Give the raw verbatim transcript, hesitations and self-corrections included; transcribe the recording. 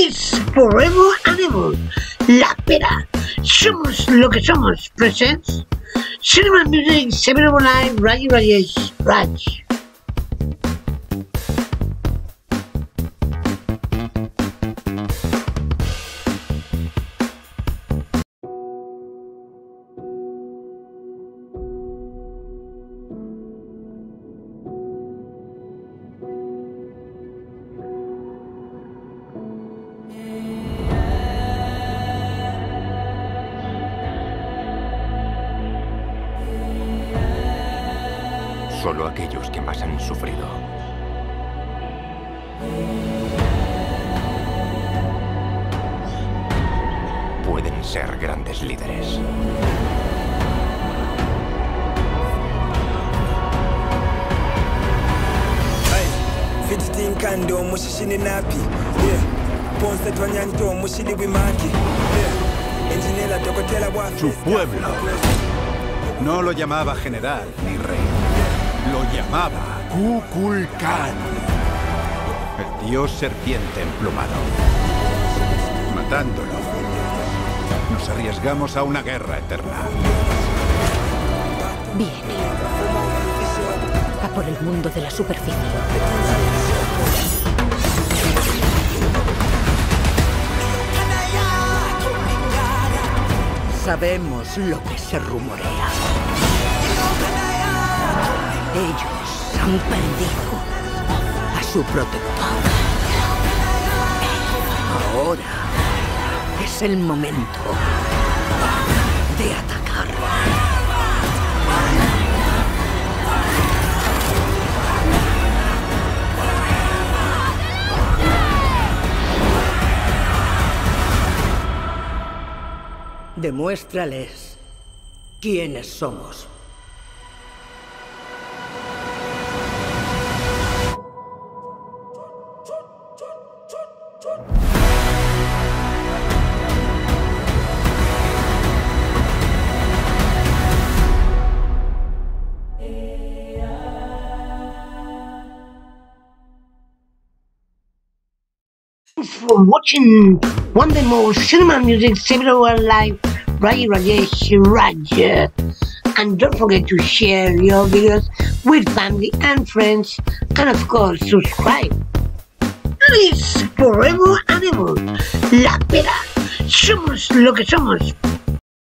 It's Forever and Ever La Pera. Somos lo que somos presents Cinema Music seven oh nine, Rayirajeshrajvaswani. Solo aquellos que más han sufrido pueden ser grandes líderes. Su pueblo no lo llamaba general ni rey. Lo llamaba Kukulkán, el dios serpiente emplumado. Matándolo, nos arriesgamos a una guerra eterna. Viene a por el mundo de la superficie. Sabemos lo que se rumorea. Ellos han perdido a su protector. Ahora es el momento de atacar. Demuéstrales quiénes somos. For watching one day more Cinema Music seven oh one Live, Rayirajeshrajvaswani, and don't forget to share your videos with family and friends, and of course subscribe. It's Forever and Ever La Pera. Somos lo que somos.